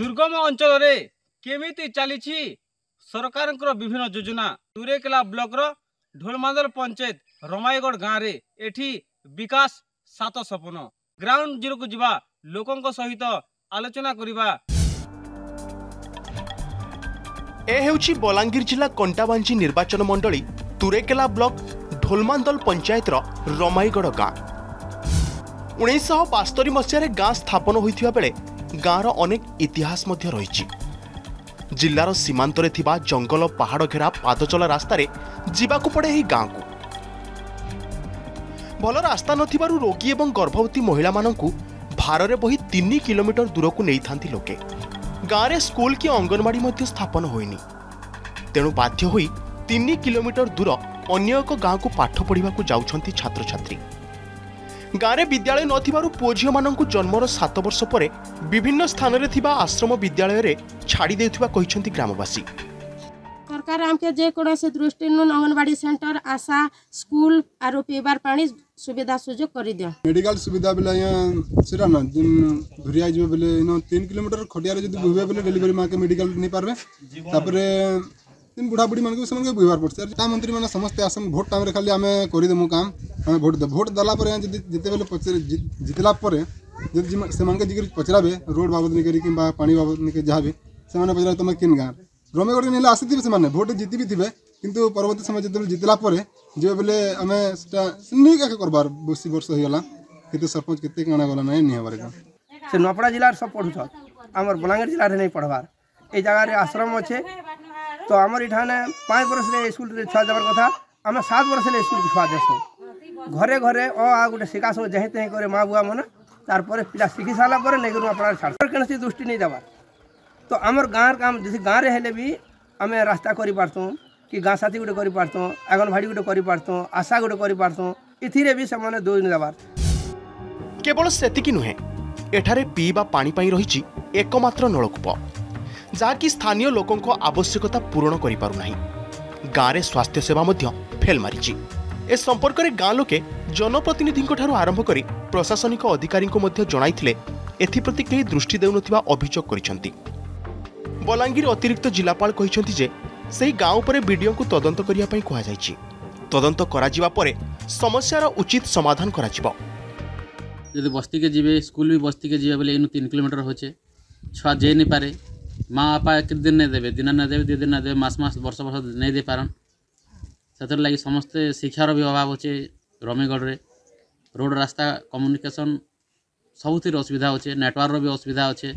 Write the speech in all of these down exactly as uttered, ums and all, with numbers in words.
दुर्गम अंचल रे केमिति चली सरकार विभिन्न योजना तुरेकेला ब्लॉक रो ढोलमांदल पंचायत रमाईगढ़ गाँव रे एठी विकास सात सपन ग्राउंड जीरो को जीवा लोकों सहित आलोचना करिबा। ए हेउची बलांगीर जिला कंटाबांजी निर्वाचन मंडली तुरेकेला ब्लॉक ढोलमांदल पंचायत रमाईगढ़ गाँव उन्नीस बास्तरी मसीह गाँ स्थापन होता बेले गाँवर अनेक इतिहास रही। जिलार सीमांत जंगल पहाड़ घेरा पादचला रास्तार जावाक पड़े यही गाँ को भल रास्ता नथिबारु रोगी और गर्भवती महिला मानू भारे बही तीन किलोमीटर दूर को नहीं था लोके। गाँव में स्कूल कि अंगनवाड़ी स्थापन होनी तेणु बाध्य होई तीन किलोमीटर दूर अन्य एक गाँव को पाठ पढ़ा जाती छात्र छात्री। गाँव में विद्यालय न पुओ झी मान जन्मर सात वर्ष पर विभिन्न स्थान में आश्रम विद्यालय छाड़ी देखते ग्रामवासी। सरकार आमके जेकोसी दृष्टि अंगनवाड़ी सेंटर आशा स्कूल आरो पीबार पानी सुविधा सुजोग कर दिया। मेडिकल सुविधा बेले सीटा ना धुरिया जीव बेले तीन किलोमीटर खटिया जब बुहे बोले डेलीवरी माँ के मेडिकल नहीं पार्बे तापर बुढ़ा बुढ़ी मानक से बुहबार पड़े। मंत्री मैंने समस्त आसम भोट टाइम खाली आम करदेमु काम आम भोट दे भोट दला जिते बेले जितला से पचराबे रोड बाबद नहीं करी किंबा पानी बाबद नहीं जहाँ भी से पचरा तुम किन गाँव रमेगढ़ के ना आसीथे से मैंने भोट जीत भी थे किंतु परवर्त समय जो जितला जो बोले आम से करवार बस वर्ष होगा कितने सरपंच कितने काना गला ना नहीं हमारे से नुआपड़ा जिलार सब पढ़ुछत आमर बलांगीर जिले नहीं पढ़वार ये जगार आश्रम अच्छे तो आमर इठाने पाँच वर्ष रे स्कूल छुआ देवार कथा आम सात वर्ष स्कूल छुआ देसु घरे घरे अ आ गोटे शिखा सब जहे तहे करे माँ बुआ मन तार पिला शिखी सारा पर नहीं नुआपड़ा छाड़ कौन दृष्टि नहीं देवार तो आमर गाँव काम जैसे गाँव रे हेले भी आम रास्ता करपारतु कि गाँ साथी गोटे करपारतु आंगनवाड़ी गोटे करपारतु आशा गोटे करपारतु इथिरे भी समाने दो दिन दबार केवल सेतिकी नुहे एठारे पीबा पानी पाई रही एकमात्र नलकूप जहाँकि स्थानीय लोकों को आवश्यकता पूरण करिपारुनाही। गाँव में स्वास्थ्य सेवा मध्य फेल मारिची। ए संपर्क में गाँव लोके जनप्रतिनिधिंक ठारू आरंभ करी प्रशासनिक अधिकारी को मध्य जणाइथिले एथिप्रति केही दृष्टि देउनथिबा अभियोग करिसंती। बलांगीर अतिरिक्त जिलापाल से गाँव पर बीडीओ को तदंत करने कहुई तदंत कर समस्यार उचित समाधान कर बस्ती के जीवे स्कूल भी बस्ती के जीवे बोले इन तीन किलोमीटर होचे छुआ जे नहीं पारे माँ बापा एक दिन नहीं देवे दिन ना देवे दो दिन ना देवे मास मास वर्ष वर्ष नहीं दे पारन से लगी समस्ते शिक्षार भी अभाव अच्छे। रमेगढ़ रोड रास्ता कम्युनिकेशन सबुतिर असुविधा अच्छे नेटवर्क भी असुविधा अच्छे।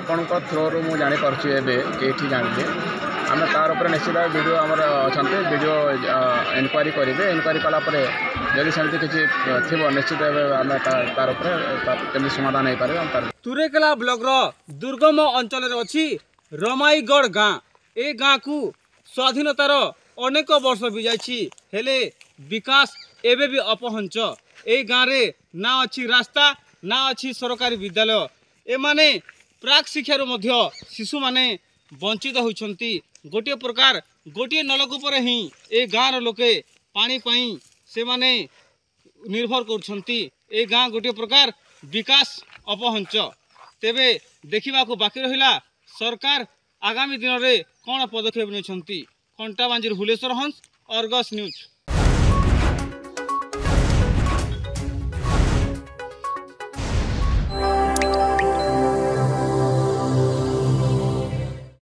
आपण थ्रो रु मुझे जानीपी एवं जानते आम तार निश्चित वीडियो आमर अच्छा वीडियो इनक्वारी करेंगे इनक्वारी कलापर जब से किसी थी निश्चित तार समाधान हो पारे। तुरेकेला ब्लॉक रो दुर्गम अंचल अच्छी रमाईगढ़ गाँव ए गाँ को स्वाधीनतार अनेक वर्ष भी जाइए विकास एवं भी अपहंच। ए गाँव रे ना अच्छी रास्ता ना अच्छी सरकारी विद्यालय एमाने प्राक शिक्षार मध्य शिशु माने वंचित होती। गोटे प्रकार गोटे नलकूपर ही ए गाँवर लोके पानी पाई से माने निर्भर करछंती। ए गाँ गोटे प्रकार विकास अपहंच। तेबे देखा बाकी रहा सरकार आगामी दिन में कौन पदक्षेप नहीं। कंटाबांजी भुलेश्वर हंस, आर्गस न्यूज।